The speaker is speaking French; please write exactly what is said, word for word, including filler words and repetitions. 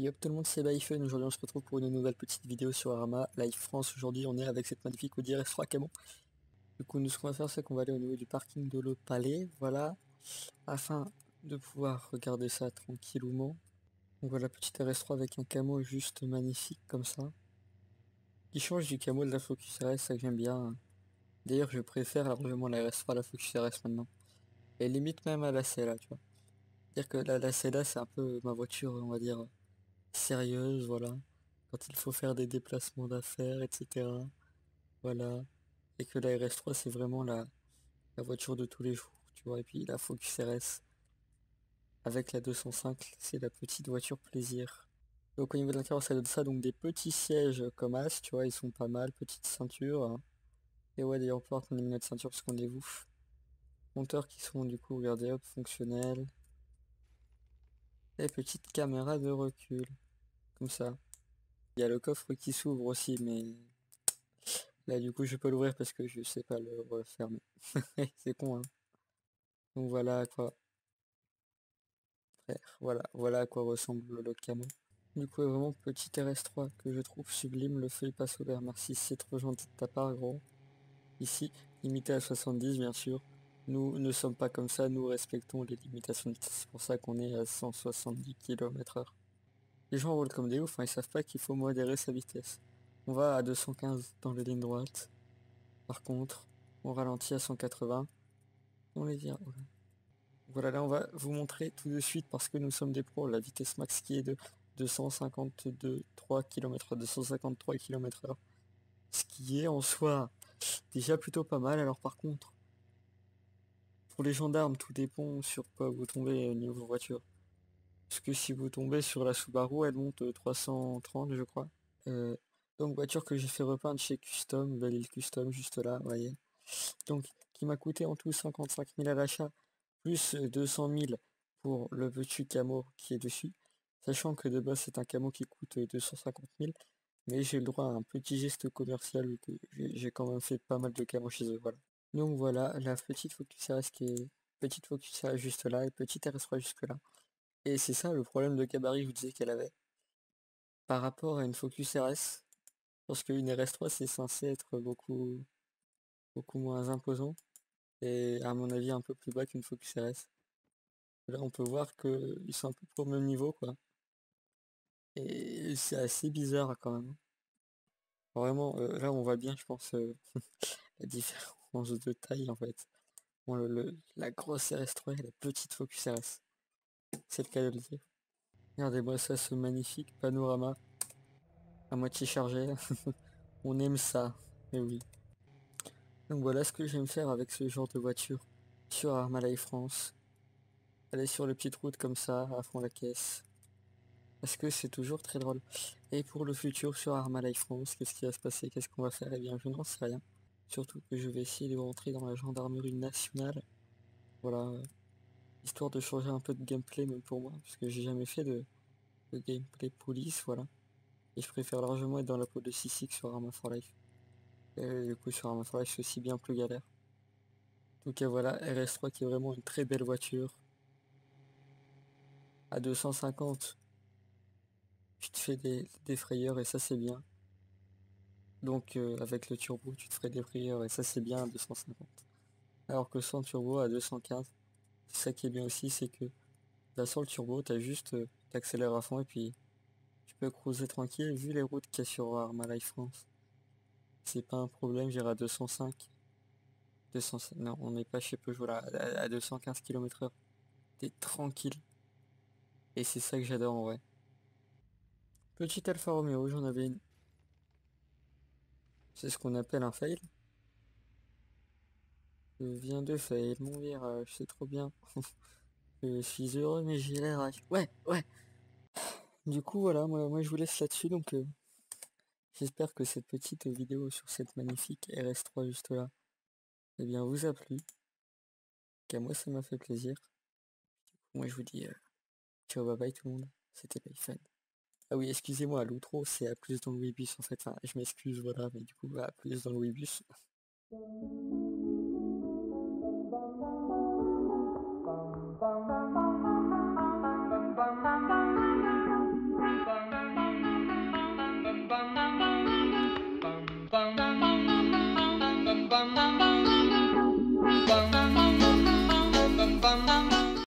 Yo tout le monde, c'est ByFun. Aujourd'hui on se retrouve pour une nouvelle petite vidéo sur Arma Life France. Aujourd'hui on est avec cette magnifique Audi R S trois Camon. Du coup nous, ce qu'on va faire, c'est qu'on va aller au niveau du parking de le palais, voilà, afin de pouvoir regarder ça tranquillement. Donc voilà, petite R S trois avec un camo juste magnifique comme ça, qui change du camo de la Focus R S, ça que j'aime bien. D'ailleurs je préfère largement la R S trois à la Focus R S maintenant, et limite même à la Cella, tu vois. C'est-à-dire que la, la Cella c'est un peu ma voiture, on va dire, sérieuse, voilà, quand il faut faire des déplacements d'affaires, et cetera. Voilà, et que la R S trois c'est vraiment la, la voiture de tous les jours, tu vois. Et puis la Focus R S avec la deux cent cinq, c'est la petite voiture plaisir. Donc au niveau de l'intérieur ça donne ça, donc des petits sièges comme as, tu vois, ils sont pas mal, petite ceinture, hein. Et ouais, d'ailleurs on peut avoir qu'on élimine notre ceinture parce qu'on est ouf. Monteurs qui sont du coup, regardez, hop, fonctionnels. Et petite caméra de recul, comme ça. Il y a le coffre qui s'ouvre aussi, mais là du coup je peux l'ouvrir parce que je sais pas le refermer. C'est con, hein. Donc voilà à quoi, voilà, voilà à quoi ressemble le camion. Du coup vraiment petit R S trois que je trouve sublime. Le feu il passe au vert, merci, c'est trop gentil de ta part gros. Ici limité à soixante-dix, bien sûr. Nous ne sommes pas comme ça, nous respectons les limitations de vitesse, c'est pour ça qu'on est à cent soixante-dix kilomètres heure. Les gens roulent comme des ouf, hein, ils savent pas qu'il faut modérer sa vitesse. On va à deux cent quinze dans les lignes droites. Par contre, on ralentit à cent quatre-vingts. On les vient. Voilà. Voilà, là on va vous montrer tout de suite, parce que nous sommes des pros, la vitesse max qui est de deux cent cinquante-deux virgule trois kilomètres heure, deux cent cinquante-trois kilomètres heure. Ce qui est en soi déjà plutôt pas mal. Alors par contre, pour les gendarmes, tout dépend sur quoi vous tombez au niveau voiture. Parce que si vous tombez sur la Subaru, elle monte trois cent trente, je crois. Euh, donc voiture que j'ai fait repeindre chez Custom, Belle Île Custom, juste là, vous voyez. Donc qui m'a coûté en tout cinquante-cinq mille à l'achat, plus deux cent mille pour le petit camo qui est dessus. Sachant que de base c'est un camo qui coûte deux cent cinquante mille, mais j'ai le droit à un petit geste commercial, que j'ai quand même fait pas mal de camos chez eux, voilà. Donc voilà, la petite Focus R S qui est petite Focus R S juste là, et petite R S trois jusque là. Et c'est ça le problème de gabarit, je vous disais qu'elle avait, par rapport à une Focus R S, parce qu'une R S trois c'est censé être beaucoup beaucoup moins imposant, et à mon avis un peu plus bas qu'une Focus R S. Là on peut voir qu'ils sont un peu au même niveau, quoi. Et c'est assez bizarre quand même. Vraiment, euh, là on voit bien, je pense, euh, la différence de taille en fait. Bon, le, le, la grosse R S trois et la petite Focus R S, c'est le cas de le dire. Regardez-moi ça, ce magnifique panorama à moitié chargé. On aime ça, mais oui. Donc voilà ce que j'aime faire avec ce genre de voiture sur Arma Life France. Aller sur les petites routes comme ça, à fond la caisse, parce que c'est toujours très drôle. Et pour le futur sur Arma Life France, qu'est-ce qui va se passer, qu'est-ce qu'on va faire, et eh bien je n'en sais rien. Surtout que je vais essayer de rentrer dans la gendarmerie nationale. Voilà. Histoire de changer un peu de gameplay, même pour moi. Parce que j'ai jamais fait de, de gameplay police, voilà. Et je préfère largement être dans la peau de Sissi que sur Arma quatre Life. Et du coup sur Arma quatre Life c'est aussi bien plus galère. En tout cas voilà, R S trois qui est vraiment une très belle voiture. À deux cent cinquante, tu te fais des, des frayeurs et ça c'est bien. Donc euh, avec le turbo tu te ferais des frayeurs et ça c'est bien à deux cent cinquante. Alors que sans turbo à deux cent quinze, c'est ça qui est bien aussi, c'est que là sans le turbo t'as juste, euh, t'accélères à fond et puis tu peux cruiser tranquille. Vu les routes qu'il y a sur Arma Life France, c'est pas un problème, j'irai à deux cent cinq, deux cent cinq, non on n'est pas chez Peugeot là, à, à deux cent quinze kilomètres heure, t'es tranquille. Et c'est ça que j'adore en vrai. Petite Alfa Romeo, j'en avais une. C'est ce qu'on appelle un fail. Je viens de fail mon virage, c'est trop bien. Je suis heureux mais j'ai la rage. Ouais, ouais. Du coup voilà, moi, moi je vous laisse là-dessus. Donc euh, j'espère que cette petite vidéo sur cette magnifique R S trois juste là, eh bien vous a plu. Qu'à moi ça m'a fait plaisir. Moi je vous dis euh, ciao, bye bye tout le monde. C'était ByFun. Ah oui, excusez-moi, l'outro, c'est à plus dans le WiiBus en fait, enfin, je m'excuse, voilà, mais du coup, à plus dans le WiiBus.